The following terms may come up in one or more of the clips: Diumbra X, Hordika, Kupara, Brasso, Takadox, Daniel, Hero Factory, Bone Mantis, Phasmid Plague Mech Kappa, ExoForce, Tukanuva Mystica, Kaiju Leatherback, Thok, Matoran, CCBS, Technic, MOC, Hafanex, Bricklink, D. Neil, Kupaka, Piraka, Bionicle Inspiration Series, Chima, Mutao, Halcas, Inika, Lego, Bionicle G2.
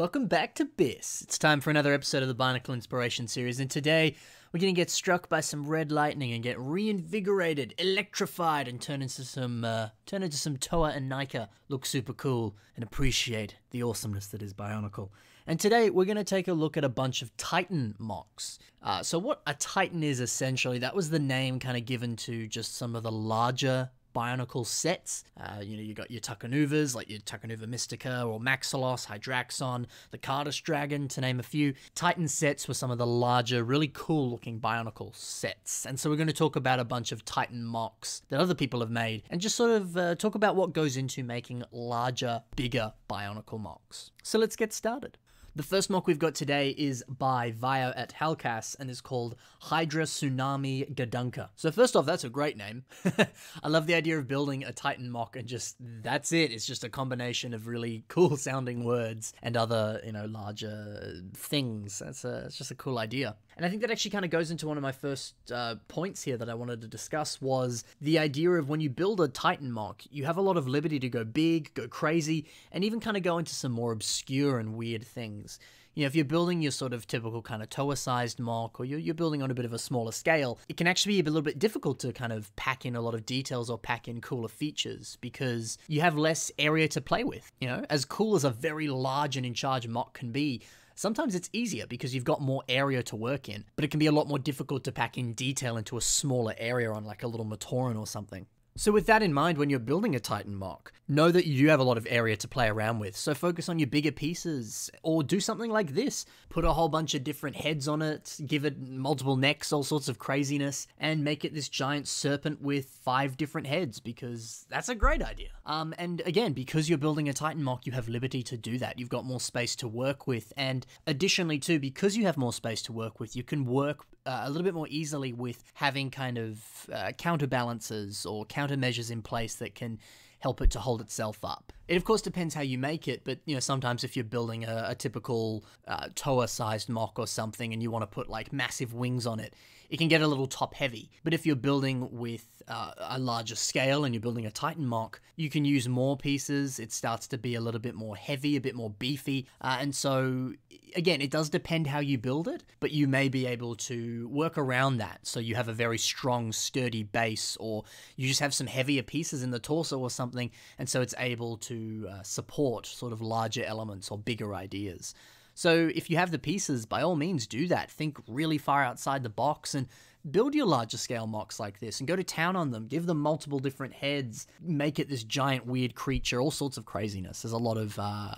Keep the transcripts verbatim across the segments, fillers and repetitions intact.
Welcome back to B I S. It's time for another episode of the Bionicle Inspiration Series, and today we're going to get struck by some red lightning and get reinvigorated, electrified, and turn into some uh, turn into some Toa and Naika. Look super cool and appreciate the awesomeness that is Bionicle. And today we're going to take a look at a bunch of Titan M O Cs. Uh, so what a Titan is essentially, that was the name kind of given to just some of the larger Bionicle sets. Uh, you know, you got your Tukanuvas, like your Tukanuva Mystica or Maxilos, Hydraxon, the Cardish Dragon, to name a few. Titan sets were some of the larger, really cool looking Bionicle sets. And so we're going to talk about a bunch of Titan mocks that other people have made and just sort of uh, talk about what goes into making larger, bigger Bionicle mocks. So let's get started. The first mock we've got today is by Vio at Halcas and is called Hydra Tsunami Gadunka. So first off, that's a great name. I love the idea of building a Titan mock and just, that's it. It's just a combination of really cool sounding words and other, you know, larger things. That's a, it's just a cool idea. And I think that actually kind of goes into one of my first uh, points here that I wanted to discuss was the idea of when you build a Titan mock, you have a lot of liberty to go big, go crazy, and even kind of go into some more obscure and weird things. You know, if you're building your sort of typical kind of Toa-sized mock, or you're, you're building on a bit of a smaller scale, it can actually be a little bit difficult to kind of pack in a lot of details or pack in cooler features because you have less area to play with. You know, as cool as a very large and in-charge mock can be, sometimes it's easier because you've got more area to work in, but it can be a lot more difficult to pack in detail into a smaller area on like a little Matoran or something. So with that in mind, when you're building a Titan mock, know that you do have a lot of area to play around with. So focus on your bigger pieces or do something like this. Put a whole bunch of different heads on it, give it multiple necks, all sorts of craziness, and make it this giant serpent with five different heads because that's a great idea. Um, and again, because you're building a Titan mock, you have liberty to do that. You've got more space to work with. And additionally too, because you have more space to work with, you can work Uh, a little bit more easily with having kind of uh, counterbalances or countermeasures in place that can help it to hold itself up. It of course depends how you make it, but you know, sometimes if you're building a, a typical uh, Toa-sized mock or something and you want to put like massive wings on it, it can get a little top heavy. But if you're building with uh, a larger scale and you're building a Titan mock, you can use more pieces. It starts to be a little bit more heavy, a bit more beefy. Uh, and so again, it does depend how you build it, but you may be able to work around that. So you have a very strong, sturdy base, or you just have some heavier pieces in the torso or something. Something, and so it's able to uh, support sort of larger elements or bigger ideas. So if you have the pieces, by all means do that. Think really far outside the box and build your larger scale mocks like this and go to town on them. Give them multiple different heads. Make it this giant weird creature, all sorts of craziness. There's a lot of uh,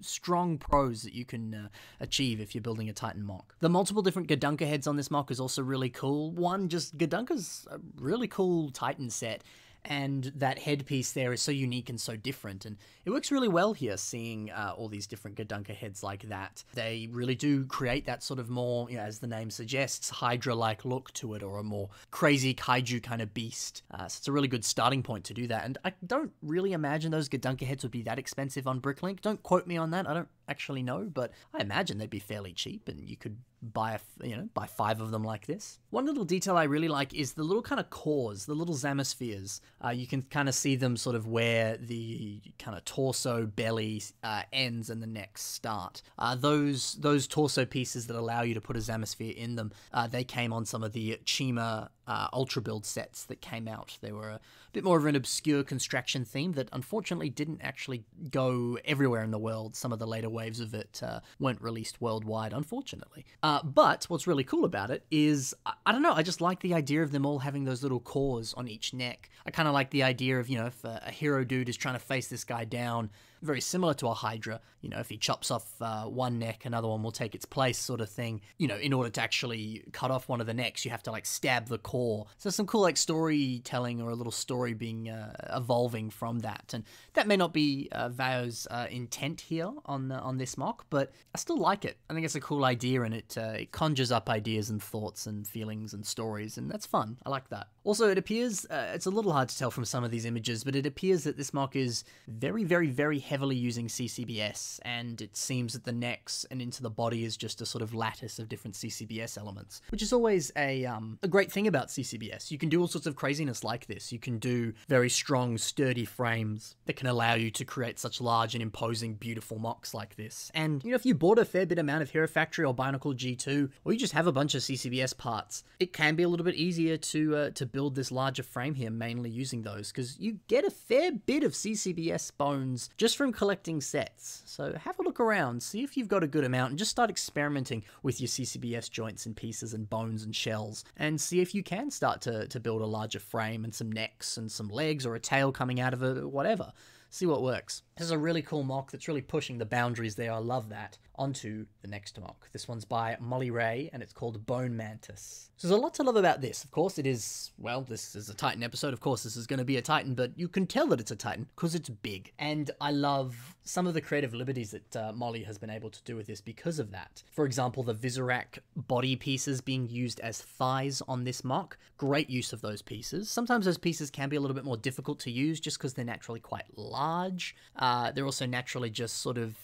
strong pros that you can uh, achieve if you're building a Titan mock. The multiple different Gadunka heads on this mock is also really cool. One, just Gadunka's a really cool Titan set. And that headpiece there is so unique and so different. And it works really well here, seeing uh, all these different Gadunka heads like that. They really do create that sort of more, you know, as the name suggests, Hydra-like look to it, or a more crazy kaiju kind of beast. Uh, so it's a really good starting point to do that. And I don't really imagine those Gadunka heads would be that expensive on Bricklink. Don't quote me on that. I don't actually know, but I imagine they'd be fairly cheap and you could buy, a, you know, buy five of them like this. One little detail I really like is the little kind of cores, the little Zamospheres. Uh, you can kind of see them sort of where the kind of torso, belly uh, ends and the neck start. Uh, those those torso pieces that allow you to put a Zamosphere in them, uh, they came on some of the Chima Uh, ultra build sets that came out. They were a bit more of an obscure construction theme that unfortunately didn't actually go everywhere in the world. Some of the later waves of it uh, weren't released worldwide, unfortunately. Uh, but what's really cool about it is, I, I don't know, I just like the idea of them all having those little cores on each neck. I kind of like the idea of, you know, if a, a hero dude is trying to face this guy down, very similar to a Hydra, you know, if he chops off uh, one neck, another one will take its place sort of thing. You know, in order to actually cut off one of the necks, you have to like stab the core. So some cool like storytelling or a little story being uh, evolving from that, and that may not be uh, Vao's uh, intent here on the, on this mock, but I still like it. I think it's a cool idea, and it uh, it conjures up ideas and thoughts and feelings and stories, and that's fun. I like that. Also, it appears, uh, it's a little hard to tell from some of these images, but it appears that this M O C is very, very, very heavily using C C B S, and it seems that the necks and into the body is just a sort of lattice of different C C B S elements, which is always a, um, a great thing about C C B S. You can do all sorts of craziness like this. You can do very strong, sturdy frames that can allow you to create such large and imposing, beautiful M O Cs like this. And, you know, if you bought a fair bit amount of Hero Factory or Bionicle G two, or you just have a bunch of C C B S parts, it can be a little bit easier to, uh, to build this larger frame here, mainly using those, because you get a fair bit of C C B S bones just from collecting sets. So have a look around, see if you've got a good amount, and just start experimenting with your C C B S joints and pieces and bones and shells, and see if you can start to, to build a larger frame and some necks and some legs or a tail coming out of it or whatever. See what works. This is a really cool M O C that's really pushing the boundaries there. I love that. On to the next M O C. This one's by Molly Ray, and it's called Bone Mantis. So there's a lot to love about this. Of course, it is, well, this is a Titan episode. Of course, this is going to be a Titan, but you can tell that it's a Titan because it's big. And I love some of the creative liberties that uh, Molly has been able to do with this because of that. For example, the Visorak body pieces being used as thighs on this M O C. Great use of those pieces. Sometimes those pieces can be a little bit more difficult to use just because they're naturally quite large. large. Uh, they're also naturally just sort of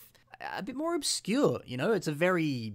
a bit more obscure, you know? It's a very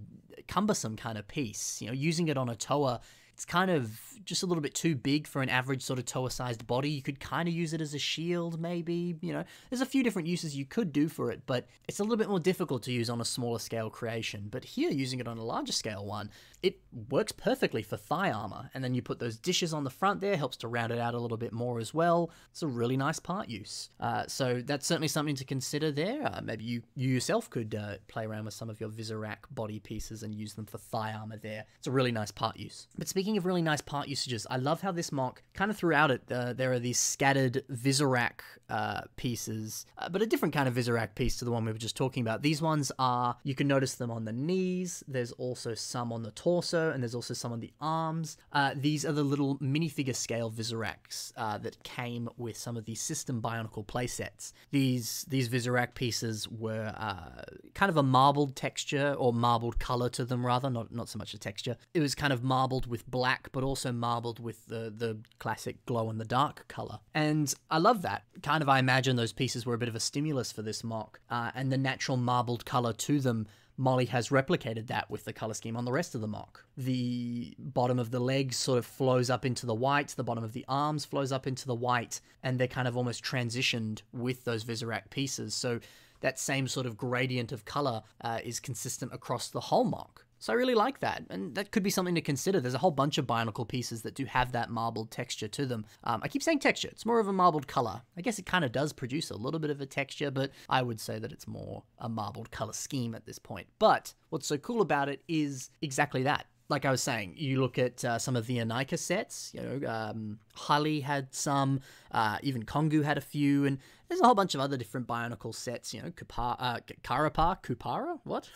cumbersome kind of piece. You know, using it on a Toa, it's kind of just a little bit too big for an average sort of Toa-sized body. You could kind of use it as a shield, maybe, you know. There's a few different uses you could do for it, but it's a little bit more difficult to use on a smaller scale creation. But here, using it on a larger scale one, it works perfectly for thigh armor. And then you put those dishes on the front there, helps to round it out a little bit more as well. It's a really nice part use. Uh, so that's certainly something to consider there. Uh, maybe you, you yourself could uh, play around with some of your Visorak body pieces and use them for thigh armor there. It's a really nice part use. But speaking of really nice part usages, I love how this M O C, kind of throughout it, uh, there are these scattered Visorak uh, pieces, uh, but a different kind of Visorak piece to the one we were just talking about. These ones are, you can notice them on the knees, there's also some on the torso, and there's also some on the arms. Uh, these are the little minifigure scale Visoraks uh, that came with some of the System Bionicle playsets. These, these Visorak pieces were uh, kind of a marbled texture, or marbled color to them rather, not, not so much a texture. It was kind of marbled with black black, but also marbled with the, the classic glow-in-the-dark color. And I love that. Kind of, I imagine those pieces were a bit of a stimulus for this M O C, uh, and the natural marbled color to them, Molly has replicated that with the color scheme on the rest of the M O C. The bottom of the legs sort of flows up into the white, the bottom of the arms flows up into the white, and they're kind of almost transitioned with those Visorak pieces. So that same sort of gradient of color uh, is consistent across the whole M O C. So I really like that, and that could be something to consider. There's a whole bunch of Bionicle pieces that do have that marbled texture to them. Um, I keep saying texture. It's more of a marbled color. I guess it kind of does produce a little bit of a texture, but I would say that it's more a marbled color scheme at this point. But what's so cool about it is exactly that. Like I was saying, you look at uh, some of the Inika sets, you know, um, Hali had some, uh, even Kongu had a few, and there's a whole bunch of other different Bionicle sets, you know, Kupa, uh, Karapa, Kupara, what?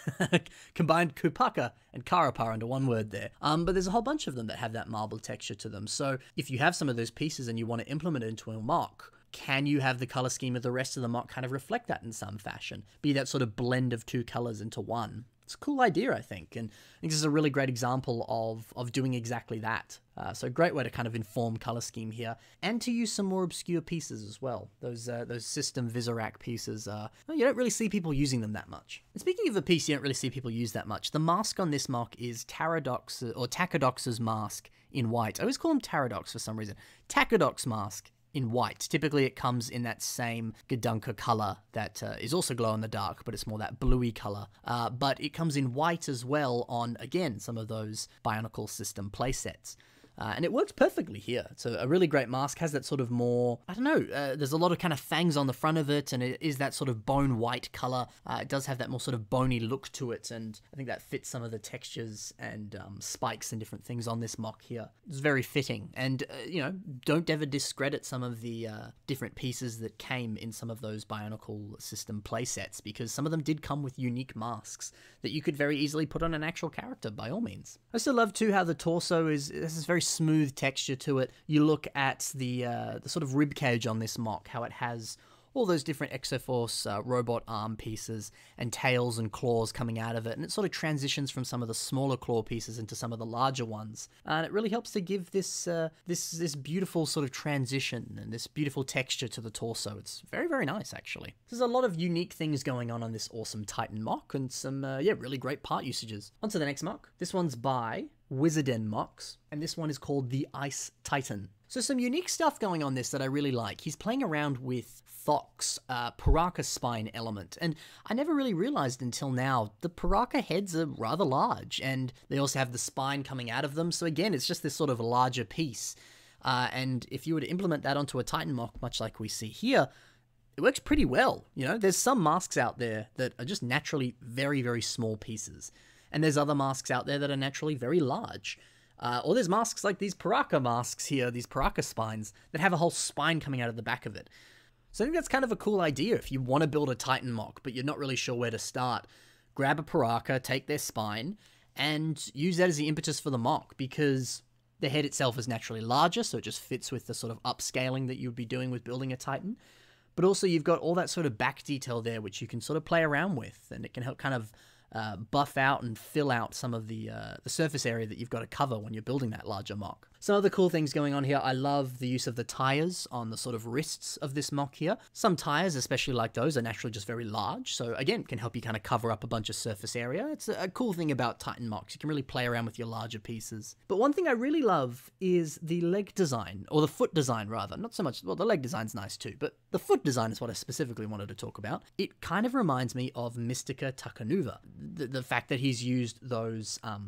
Combined Kupaka and Karapa under one word there. Um, but there's a whole bunch of them that have that marble texture to them. So if you have some of those pieces and you want to implement it into a M O C, can you have the color scheme of the rest of the M O C kind of reflect that in some fashion? Be that sort of blend of two colors into one. It's a cool idea, I think, and I think this is a really great example of, of doing exactly that. Uh, so great way to kind of inform color scheme here, and to use some more obscure pieces as well. Those uh, those System Visorak pieces, uh, you don't really see people using them that much. And speaking of a piece you don't really see people use that much, the mask on this M O C is Taradox, or Takadox's mask in white. I always call him Taradox for some reason. Takadox mask in white. Typically it comes in that same Gadunka color that uh, is also glow in the dark, but it's more that bluey color. Uh, but it comes in white as well on, again, some of those Bionicle System playsets. Uh, and it works perfectly here. It's a, a really great mask, has that sort of more, I don't know, uh, there's a lot of kind of fangs on the front of it, and it is that sort of bone white color. Uh, it does have that more sort of bony look to it, and I think that fits some of the textures and um, spikes and different things on this M O C here. It's very fitting, and, uh, you know, don't ever discredit some of the uh, different pieces that came in some of those Bionicle System playsets, because some of them did come with unique masks that you could very easily put on an actual character, by all means. I also love, too, how the torso is, this is very smooth texture to it. You look at the uh, the sort of rib cage on this M O C, how it has all those different Exoforce uh, robot arm pieces and tails and claws coming out of it, and it sort of transitions from some of the smaller claw pieces into some of the larger ones, uh, and it really helps to give this uh, this this beautiful sort of transition and this beautiful texture to the torso. It's very, very nice, actually. There's a lot of unique things going on on this awesome Titan M O C, and some uh, yeah really great part usages. On to the next M O C. This one's by Wizarden M O Cs, and this one is called the Ice Titan. So some unique stuff going on this that I really like. He's playing around with Thok's uh, Piraka spine element, and I never really realized until now the Piraka heads are rather large, and they also have the spine coming out of them, so again, it's just this sort of larger piece. Uh, and if you were to implement that onto a Titan M O C, much like we see here, it works pretty well. You know, there's some masks out there that are just naturally very, very small pieces, and there's other masks out there that are naturally very large. Uh, or there's masks like these Piraka masks here, these Piraka spines, that have a whole spine coming out of the back of it. So I think that's kind of a cool idea if you want to build a Titan M O C, but you're not really sure where to start. Grab a Piraka, take their spine, and use that as the impetus for the M O C, because the head itself is naturally larger, so it just fits with the sort of upscaling that you'd be doing with building a Titan. But also you've got all that sort of back detail there, which you can sort of play around with, and it can help kind of Uh, buff out and fill out some of the uh, the surface area that you've got to cover when you're building that larger M O C. Some other cool things going on here. I love the use of the tires on the sort of wrists of this M O C here. Some tires, especially like those, are naturally just very large, so again, can help you kind of cover up a bunch of surface area. It's a cool thing about Titan M O Cs. You can really play around with your larger pieces. But one thing I really love is the leg design, or the foot design rather. Not so much, well, the leg design's nice too, but the foot design is what I specifically wanted to talk about. It kind of reminds me of Mystica Tukanuva. The, the fact that he's used those um,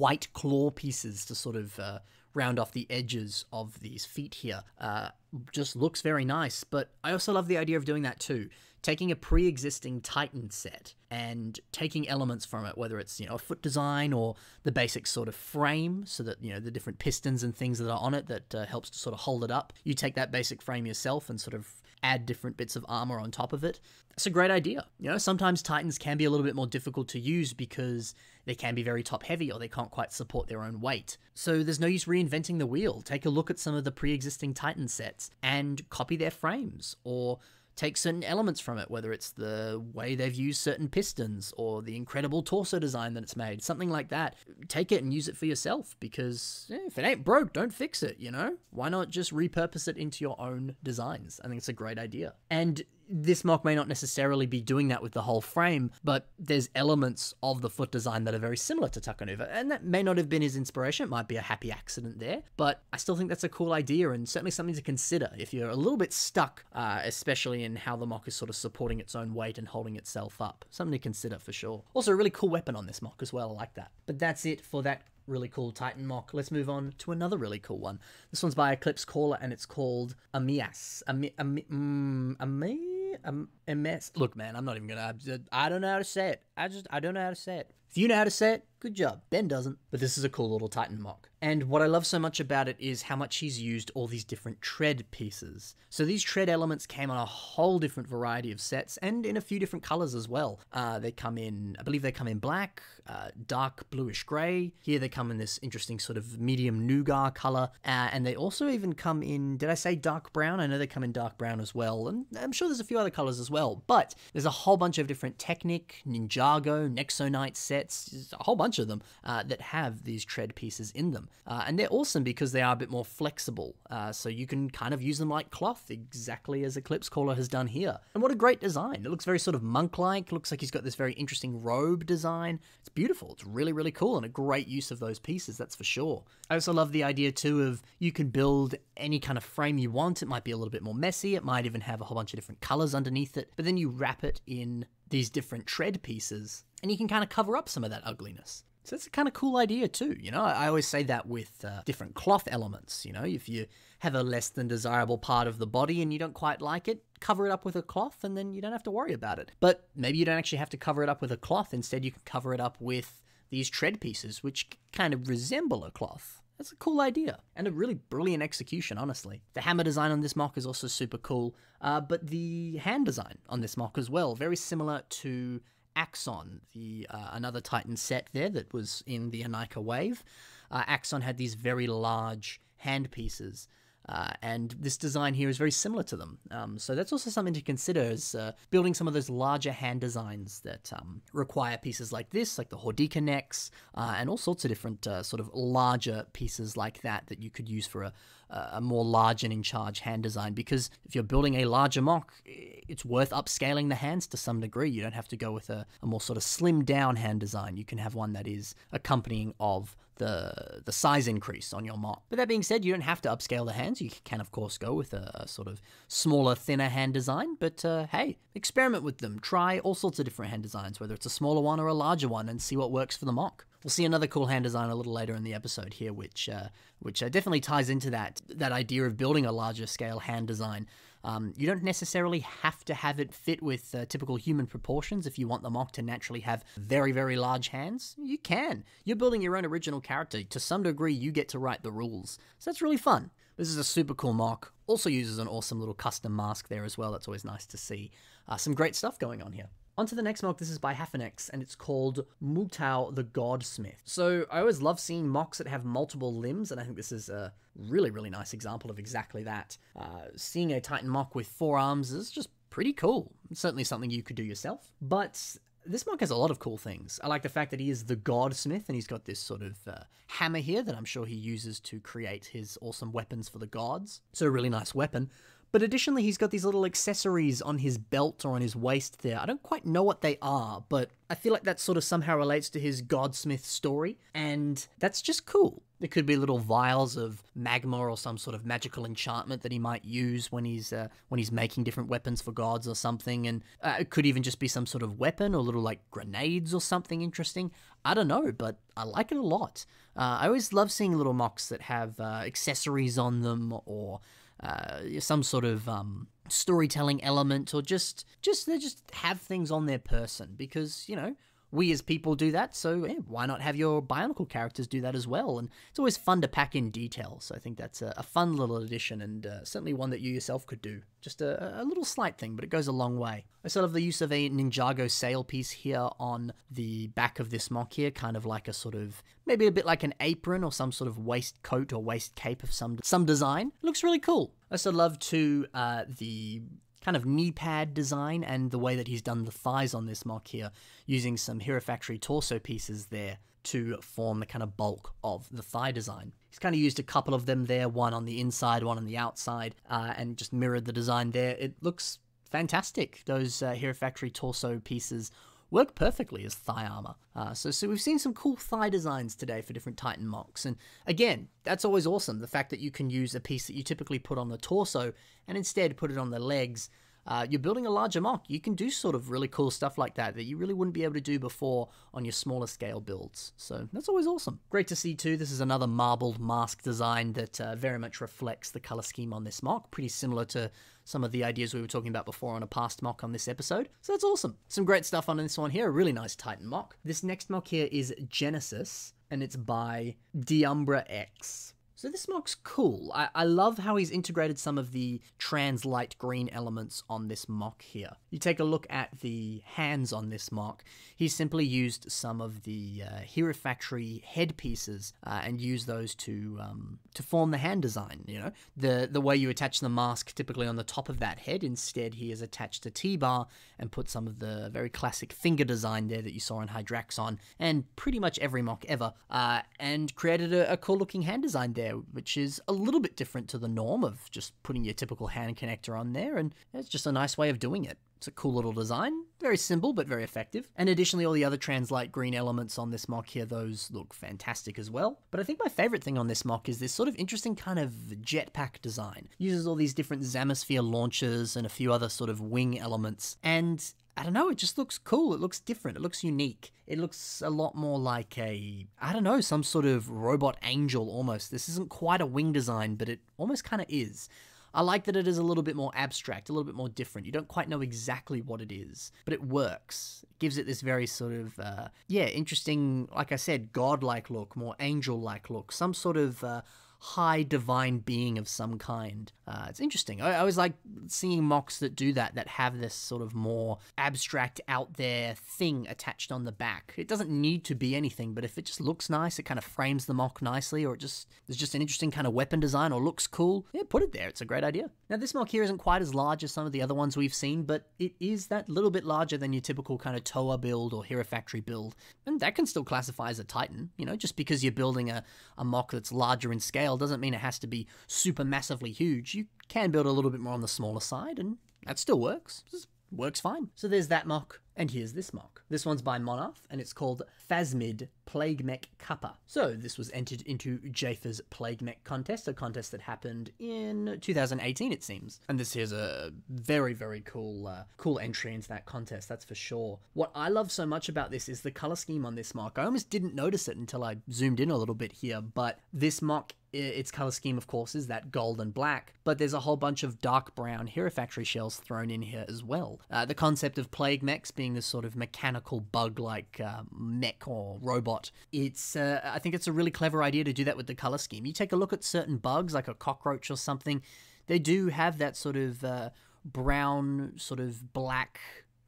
white claw pieces to sort of uh, round off the edges of these feet here uh, just looks very nice. But I also love the idea of doing that too. Taking a pre-existing Titan set and taking elements from it, whether it's, you know, a foot design or the basic sort of frame, so that, you know, the different pistons and things that are on it that uh, helps to sort of hold it up. You take that basic frame yourself and sort of add different bits of armor on top of it. That's a great idea. You know, sometimes Titans can be a little bit more difficult to use because they can be very top heavy or they can't quite support their own weight. So there's no use reinventing the wheel. Take a look at some of the pre-existing Titan sets and copy their frames, or take certain elements from it, whether it's the way they've used certain pistons or the incredible torso design that it's made, something like that. Take it and use it for yourself, because yeah, if it ain't broke, don't fix it, you know? Why not just repurpose it into your own designs? I think it's a great idea. And this M O C may not necessarily be doing that with the whole frame, but there's elements of the foot design that are very similar to Tukanuva, and that may not have been his inspiration. It might be a happy accident there, but I still think that's a cool idea and certainly something to consider if you're a little bit stuck, uh, especially in how the M O C is sort of supporting its own weight and holding itself up. Something to consider for sure. Also a really cool weapon on this M O C as well. I like that. But that's it for that really cool Titan M O C. Let's move on to another really cool one. This one's by Eclipse Caller, and it's called Amias. Ami... Ami... Mm, Ami... Um, M S. Look, man, I'm not even gonna, I don't know how to say it. I just, I don't know how to say it. If you know how to say it, good job. Ben doesn't. But this is a cool little Titan M O C. And what I love so much about it is how much he's used all these different tread pieces. So these tread elements came on a whole different variety of sets, and in a few different colors as well. Uh, they come in, I believe they come in black, uh, dark bluish gray. Here they come in this interesting sort of medium nougat color. Uh, and they also even come in, did I say dark brown? I know they come in dark brown as well. And I'm sure there's a few other colors as well, but there's a whole bunch of different Technic, Ninjago, Nexonite sets, a whole bunch of them uh, that have these tread pieces in them. Uh, and they're awesome because they are a bit more flexible, uh, so you can kind of use them like cloth, exactly as Eclipse Caller has done here. And what a great design. It looks very sort of monk-like. Looks like he's got this very interesting robe design. It's beautiful. It's really, really cool, and a great use of those pieces, that's for sure. I also love the idea too of you can build any kind of frame you want. It might be a little bit more messy. It might even have a whole bunch of different colors underneath it, but then you wrap it in these different tread pieces, and you can kind of cover up some of that ugliness. So that's a kind of cool idea too, you know? I always say that with uh, different cloth elements, you know? If you have a less than desirable part of the body and you don't quite like it, cover it up with a cloth and then you don't have to worry about it. But maybe you don't actually have to cover it up with a cloth. Instead, you can cover it up with these tread pieces, which kind of resemble a cloth. That's a cool idea, and a really brilliant execution, honestly. The hammer design on this M O C is also super cool, uh, but the hand design on this M O C as well, very similar to Axon, the uh, another Titan set there that was in the Inika wave. Uh, Axon had these very large hand pieces Uh, and this design here is very similar to them. Um, so that's also something to consider is uh, building some of those larger hand designs that um, require pieces like this, like the Hordika necks, uh, and all sorts of different uh, sort of larger pieces like that that you could use for a, a more large and in charge hand design. Because if you're building a larger mock, it's worth upscaling the hands to some degree. You don't have to go with a, a more sort of slimmed down hand design. You can have one that is accompanying of the the size increase on your mock. But that being said, you don't have to upscale the hands. You can, of course, go with a, a sort of smaller, thinner hand design, but uh, hey, experiment with them. Try all sorts of different hand designs, whether it's a smaller one or a larger one, and see what works for the mock. We'll see another cool hand design a little later in the episode here, which uh, which uh, definitely ties into that, that idea of building a larger scale hand design. Um, you don't necessarily have to have it fit with uh, typical human proportions. If you want the mock to naturally have very, very large hands, you can. You're building your own original character. To some degree, you get to write the rules. So that's really fun. This is a super cool mock. Also uses an awesome little custom mask there as well. That's always nice to see. Uh, some great stuff going on here. On to the next mock. This is by Hafanex, and it's called Mutao the Godsmith. So I always love seeing mocks that have multiple limbs, and I think this is a really, really nice example of exactly that. Uh, seeing a Titan mock with four arms is just pretty cool. It's certainly something you could do yourself, but this mock has a lot of cool things. I like the fact that he is the Godsmith, and he's got this sort of uh, hammer here that I'm sure he uses to create his awesome weapons for the gods. So a really nice weapon. But additionally, he's got these little accessories on his belt or on his waist there. I don't quite know what they are, but I feel like that sort of somehow relates to his Godsmith story, and that's just cool. It could be little vials of magma or some sort of magical enchantment that he might use when he's uh, when he's making different weapons for gods or something, and uh, it could even just be some sort of weapon or little like grenades or something interesting. I don't know, but I like it a lot. Uh, I always love seeing little mocks that have uh, accessories on them, or Uh, some sort of um, storytelling element, or just just they just have things on their person, because, you know, we as people do that, so yeah, why not have your Bionicle characters do that as well? And it's always fun to pack in detail, so I think that's a, a fun little addition, and uh, certainly one that you yourself could do. Just a, a little slight thing, but it goes a long way. I sort of love the use of a Ninjago sail piece here on the back of this mock here, kind of like a sort of, maybe a bit like an apron or some sort of waistcoat or waist cape of some some design. It looks really cool. I also love too uh, the kind of knee pad design and the way that he's done the thighs on this mock here, using some Hero Factory torso pieces there to form the kind of bulk of the thigh design. He's kind of used a couple of them there, one on the inside, one on the outside, uh, and just mirrored the design there. It looks fantastic. Those uh, Hero Factory torso pieces work perfectly as thigh armor. Uh, so, so we've seen some cool thigh designs today for different Titan mocks. And again, that's always awesome. The fact that you can use a piece that you typically put on the torso and instead put it on the legs. Uh, you're building a larger mock. You can do sort of really cool stuff like that that you really wouldn't be able to do before on your smaller scale builds. So that's always awesome. Great to see too. This is another marbled mask design that uh, very much reflects the color scheme on this mock. Pretty similar to some of the ideas we were talking about before on a past mock on this episode. So that's awesome. Some great stuff on this one here. A really nice Titan mock. This next mock here is Genesis, and it's by Diumbra X. So this mock's cool. I, I love how he's integrated some of the trans light green elements on this mock here. You take a look at the hands on this mock. He's simply used some of the uh, Hero Factory headpieces uh, and used those to um, to form the hand design. You know, the the way you attach the mask typically on the top of that head. Instead, he has attached a T-bar and put some of the very classic finger design there that you saw in Hydraxon and pretty much every mock ever, uh, and created a, a cool-looking hand design there, which is a little bit different to the norm of just putting your typical hand connector on there, and it's just a nice way of doing it. It's a cool little design, very simple but very effective. And additionally, all the other trans light green elements on this mock here, those look fantastic as well. But I think my favorite thing on this mock is this sort of interesting kind of jetpack design. It uses all these different Zamosphere launchers and a few other sort of wing elements, and I don't know, it just looks cool. It looks different. It looks unique. It looks a lot more like a, I don't know, some sort of robot angel almost. This isn't quite a wing design, but it almost kind of is. I like that it is a little bit more abstract, a little bit more different. You don't quite know exactly what it is, but it works. It gives it this very sort of, uh, yeah, interesting, like I said, godlike look, more angel-like look, some sort of uh, high divine being of some kind. Uh, it's interesting. I, I was like seeing mocks that do that, that have this sort of more abstract out there thing attached on the back. It doesn't need to be anything, but if it just looks nice, it kind of frames the mock nicely, or it just, there's just an interesting kind of weapon design or looks cool, yeah, put it there. It's a great idea. Now this mock here isn't quite as large as some of the other ones we've seen, but it is that little bit larger than your typical kind of Toa build or Hero Factory build. And that can still classify as a Titan, you know, just because you're building a, a mock that's larger in scale doesn't mean it has to be super massively huge. You can build a little bit more on the smaller side, and that still works. It works fine. So there's that mock, and here's this mock. This one's by Monarch, and it's called Phasmid Plague Mech Kappa. So this was entered into J F A's Plague Mech contest, a contest that happened in two thousand eighteen, it seems. And this here's a very, very cool, uh, cool entry into that contest, that's for sure. What I love so much about this is the color scheme on this mock. I almost didn't notice it until I zoomed in a little bit here, but this mock, its color scheme, of course, is that gold and black, but there's a whole bunch of dark brown Hero Factory shells thrown in here as well. Uh, the concept of plague mechs being this sort of mechanical bug-like uh, mech or robot, it's uh, I think it's a really clever idea to do that with the color scheme. You take a look at certain bugs, like a cockroach or something, they do have that sort of uh, brown, sort of black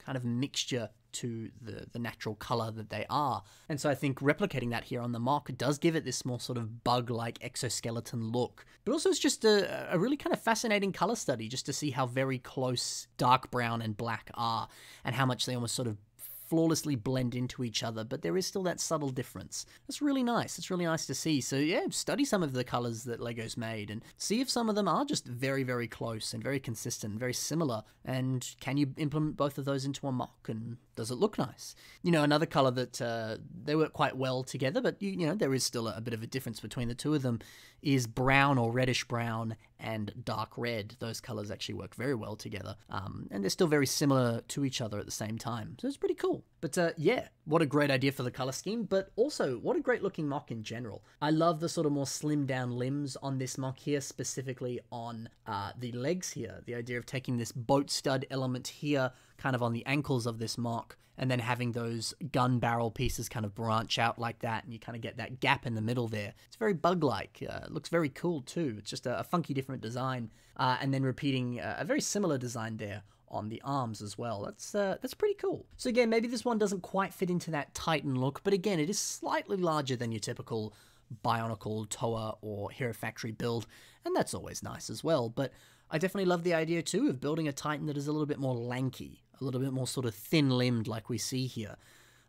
kind of mixture to the, the natural color that they are. And so I think replicating that here on the mock does give it this more sort of bug-like exoskeleton look. But also it's just a, a really kind of fascinating color study just to see how very close dark brown and black are and how much they almost sort of flawlessly blend into each other, but there is still that subtle difference. It's really nice. It's really nice to see. So yeah, study some of the colors that Lego's made and see if some of them are just very, very close and very consistent and very similar. And can you implement both of those into a mock? And does it look nice? You know, another color that uh, they work quite well together, but you, you know, there is still a, a bit of a difference between the two of them is brown or reddish brown and dark red. Those colors actually work very well together. Um, and they're still very similar to each other at the same time. So it's pretty cool. But uh, yeah, what a great idea for the color scheme, but also what a great looking mock in general. I love the sort of more slimmed down limbs on this mock here, specifically on uh, the legs here. The idea of taking this boat stud element here, kind of on the ankles of this mock, and then having those gun barrel pieces kind of branch out like that, and you kind of get that gap in the middle there. It's very bug-like. Uh, it looks very cool too. It's just a, a funky different design, uh, and then repeating a, a very similar design there on the arms as well. That's uh, that's pretty cool. So again, maybe this one doesn't quite fit into that Titan look, but again, it is slightly larger than your typical Bionicle, Toa, or Hero Factory build, and that's always nice as well. But I definitely love the idea too of building a Titan that is a little bit more lanky, a little bit more sort of thin-limbed like we see here.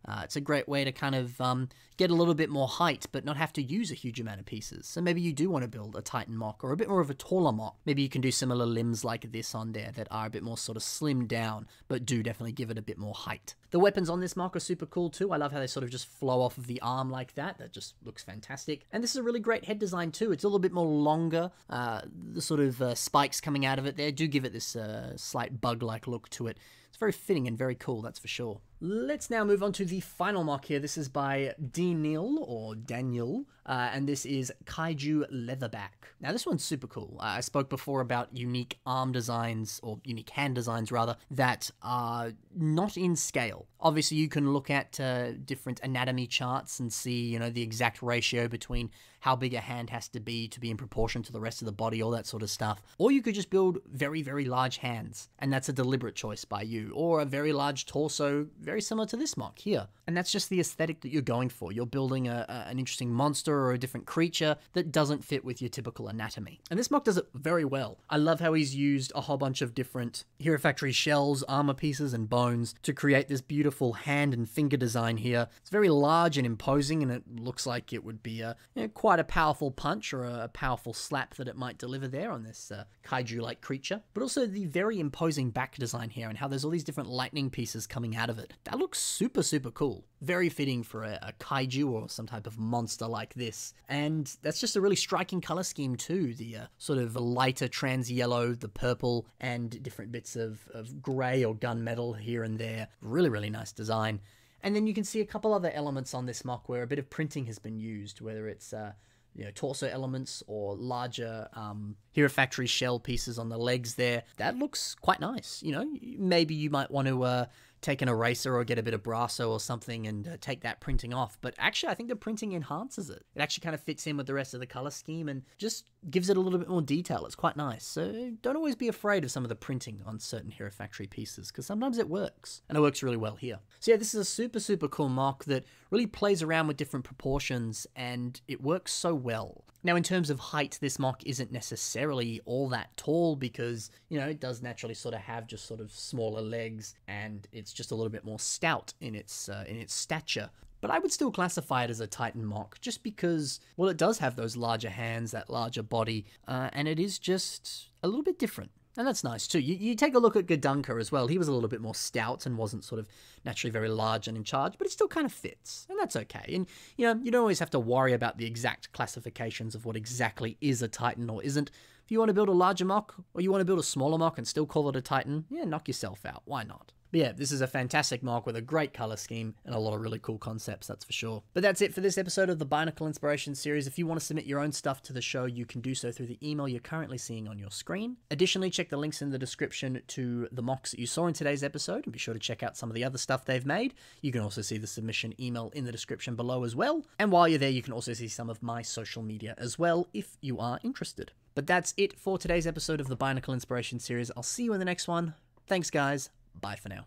Uh, it's a great way to kind of um, get a little bit more height, but not have to use a huge amount of pieces. So maybe you do want to build a Titan mock or a bit more of a taller mock. Maybe you can do similar limbs like this on there that are a bit more sort of slimmed down, but do definitely give it a bit more height. The weapons on this mock are super cool too. I love how they sort of just flow off of the arm like that. That just looks fantastic. And this is a really great head design too. It's a little bit more longer. Uh, the sort of uh, spikes coming out of it there do give it this uh, slight bug-like look to it. It's very fitting and very cool, that's for sure. Let's now move on to the final mock here. This is by D Neil, or Daniel, uh, and this is Kaiju Leatherback. Now this one's super cool. Uh, I spoke before about unique arm designs, or unique hand designs rather, that are not in scale. Obviously you can look at uh, different anatomy charts and see, you know, the exact ratio between how big a hand has to be to be in proportion to the rest of the body, all that sort of stuff. Or you could just build very, very large hands, and that's a deliberate choice by you, or a very large torso, very similar to this mock here. And that's just the aesthetic that you're going for. You're building a, a, an interesting monster or a different creature that doesn't fit with your typical anatomy. And this mock does it very well. I love how he's used a whole bunch of different Hero Factory shells, armor pieces, and bones to create this beautiful hand and finger design here. It's very large and imposing, and it looks like it would be a, you know, quite a powerful punch or a, a powerful slap that it might deliver there on this uh, kaiju-like creature. But also the very imposing back design here and how there's all these different lightning pieces coming out of it. That looks super, super cool. Very fitting for a, a kaiju or some type of monster like this. And that's just a really striking color scheme too. The uh, sort of lighter trans yellow, the purple, and different bits of, of gray or gunmetal here and there. Really, really nice design. And then you can see a couple other elements on this mock where a bit of printing has been used, whether it's uh, you know, torso elements or larger um, Hero Factory shell pieces on the legs there. That looks quite nice, you know? Maybe you might want to... Uh, take an eraser or get a bit of Brasso or something and uh, take that printing off. But actually, I think the printing enhances it. It actually kind of fits in with the rest of the color scheme and just gives it a little bit more detail. It's quite nice. So don't always be afraid of some of the printing on certain Hero Factory pieces, because sometimes it works, and it works really well here. So yeah, this is a super, super cool mock that really plays around with different proportions, and it works so well. Now, in terms of height, this mock isn't necessarily all that tall because, you know, it does naturally sort of have just sort of smaller legs, and it's just a little bit more stout in its uh, in its stature. But I would still classify it as a Titan mock just because, well, it does have those larger hands, that larger body, uh, and it is just a little bit different. And that's nice too. You, you take a look at Gadunka as well. He was a little bit more stout and wasn't sort of naturally very large and in charge, but it still kind of fits, and that's okay. And, you know, you don't always have to worry about the exact classifications of what exactly is a Titan or isn't. If you want to build a larger mock or you want to build a smaller mock and still call it a Titan, yeah, knock yourself out. Why not? But yeah, this is a fantastic mock with a great color scheme and a lot of really cool concepts, that's for sure. But that's it for this episode of the Bionicle Inspiration Series. If you want to submit your own stuff to the show, you can do so through the email you're currently seeing on your screen. Additionally, check the links in the description to the mocks that you saw in today's episode, and be sure to check out some of the other stuff they've made. You can also see the submission email in the description below as well. And while you're there, you can also see some of my social media as well, if you are interested. But that's it for today's episode of the Bionicle Inspiration Series. I'll see you in the next one. Thanks, guys. Bye for now.